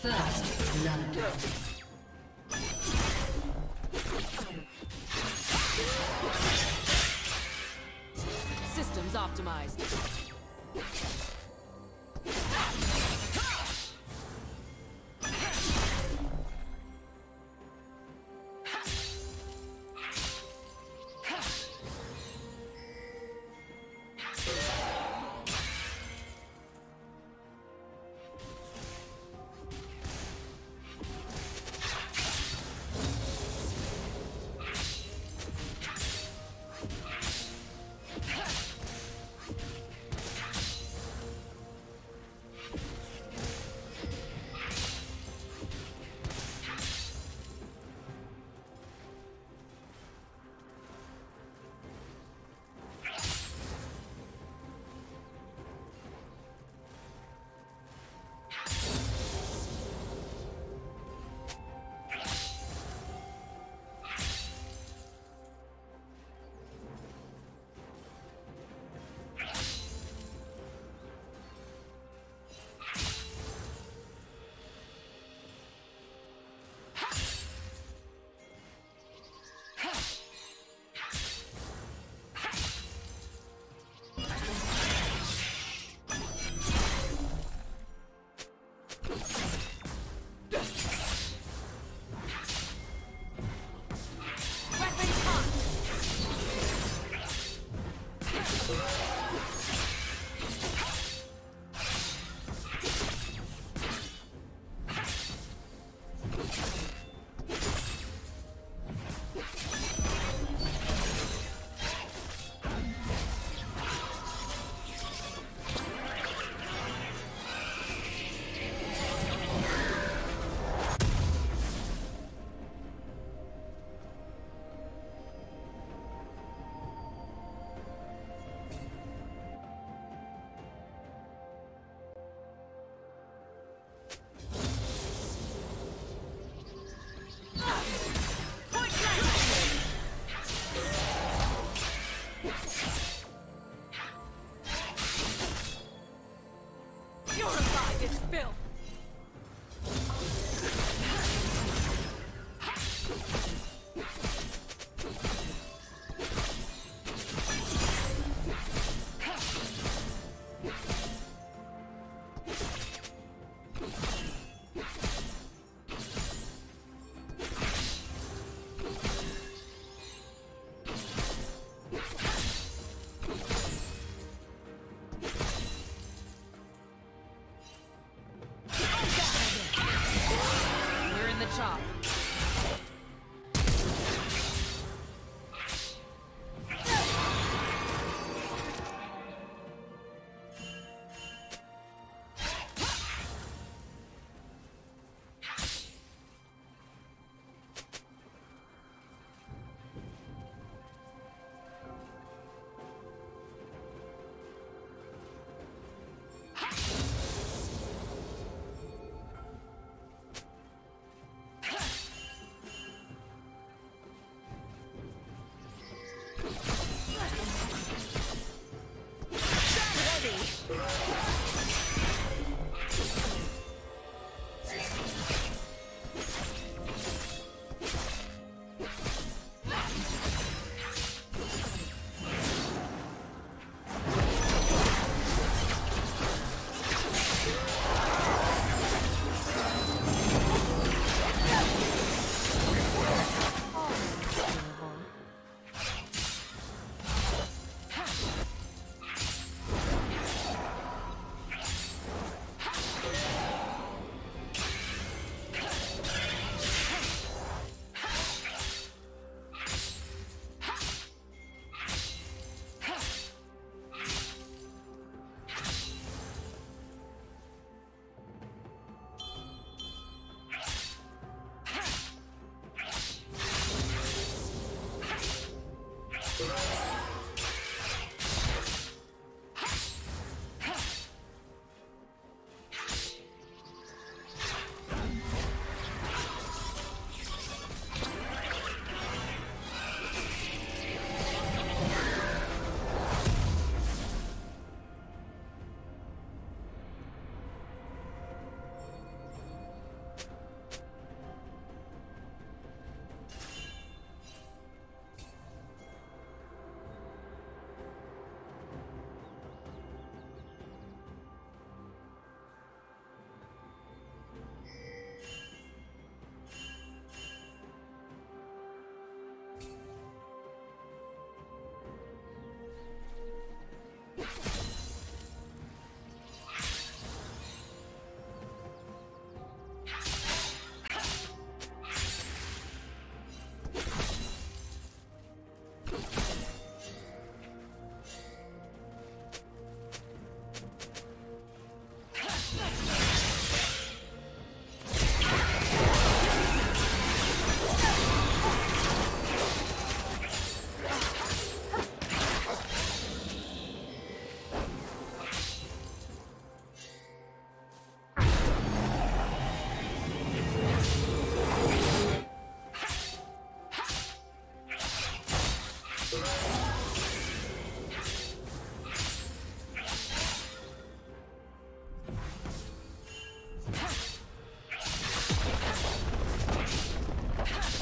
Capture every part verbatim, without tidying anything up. First blood. Systems optimized.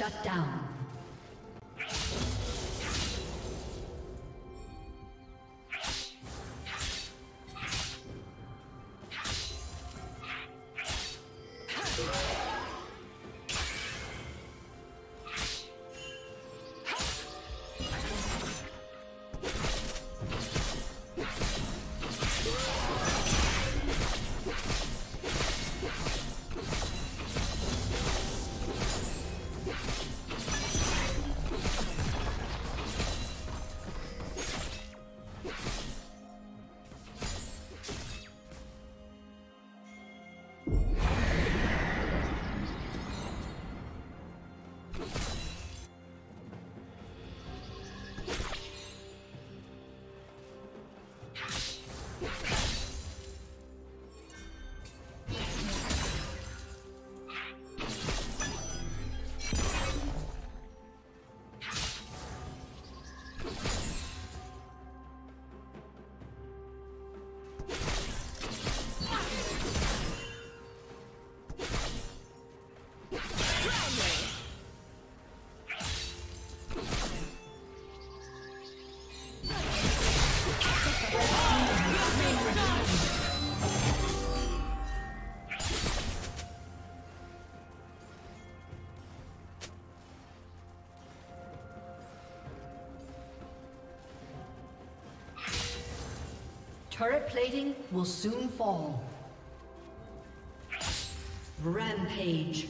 Shut down. Turret plating will soon fall. Rampage.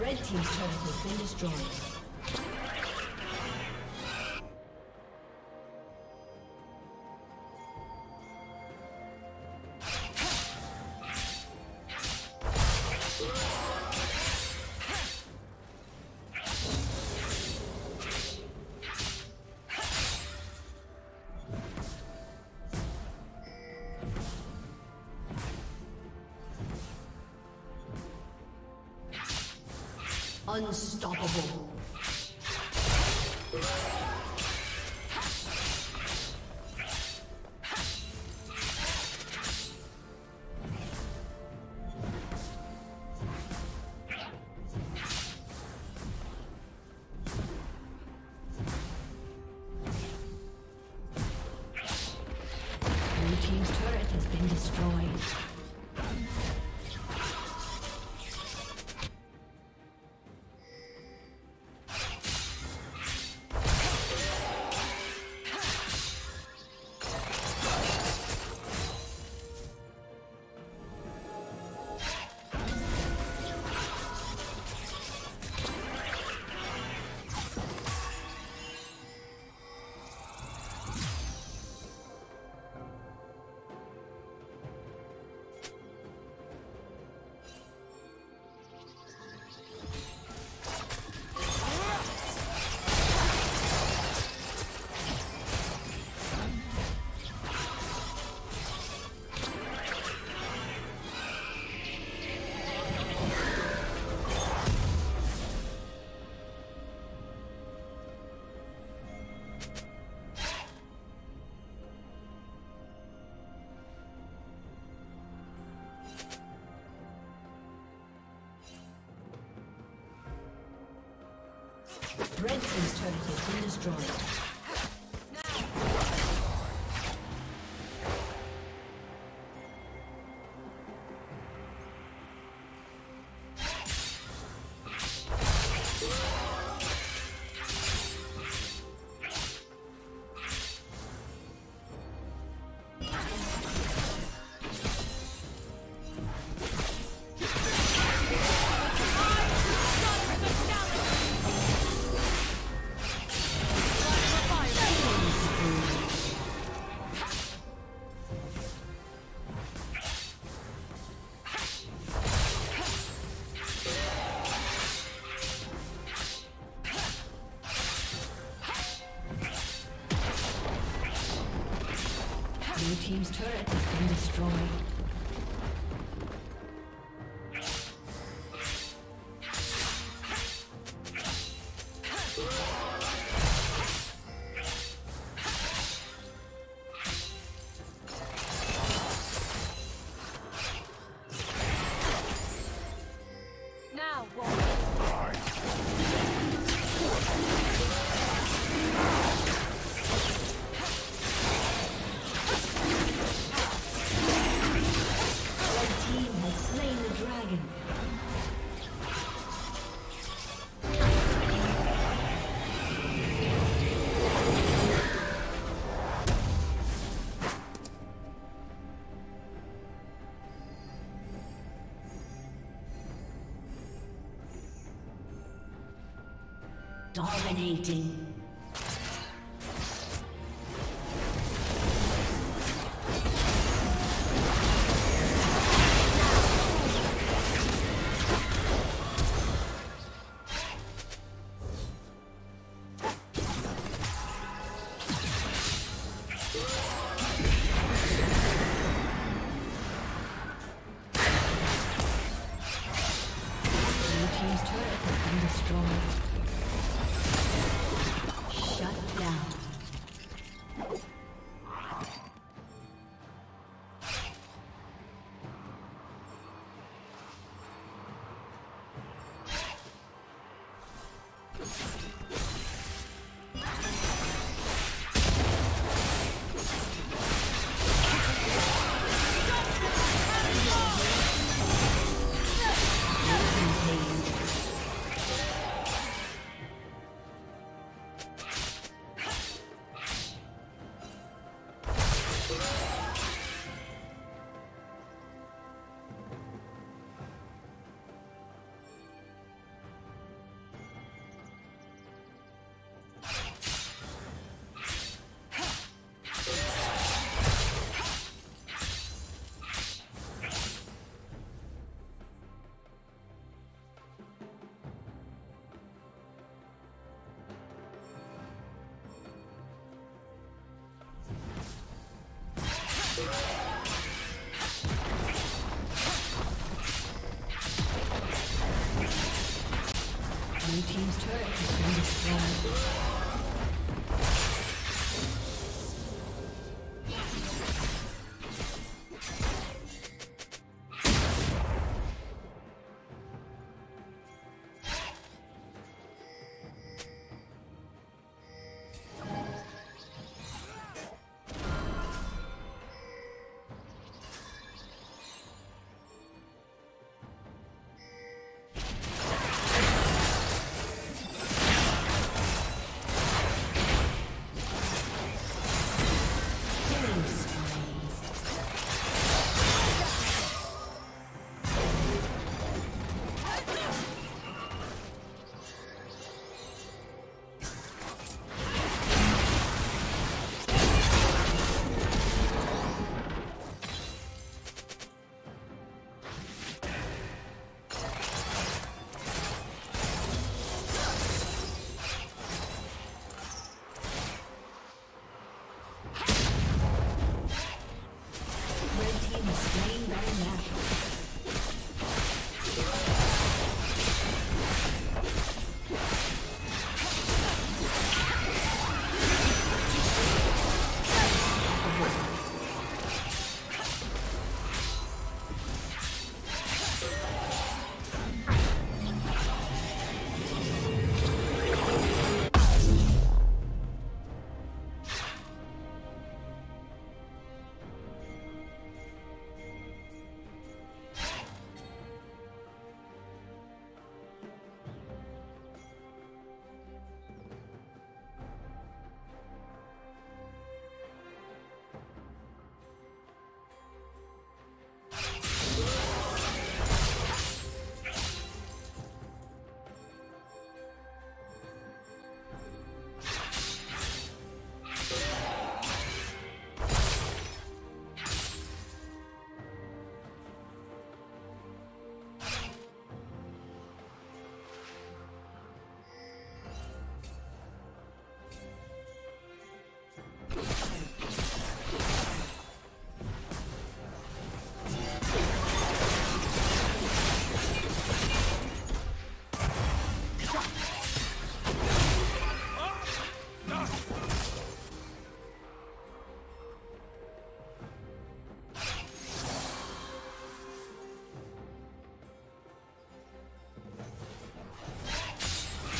Red team's turret has been destroyed. Unstoppable. Red team's turret has been destroyed. Blue team's turret has been destroyed. Dominating. Blue team's turret has been destroyed.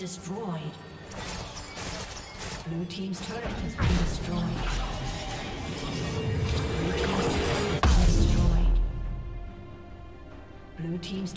Destroyed. Blue team's turret has been destroyed. destroyed. Blue team's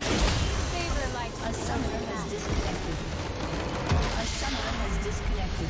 Favor light. A summoner has disconnected. A summoner has disconnected.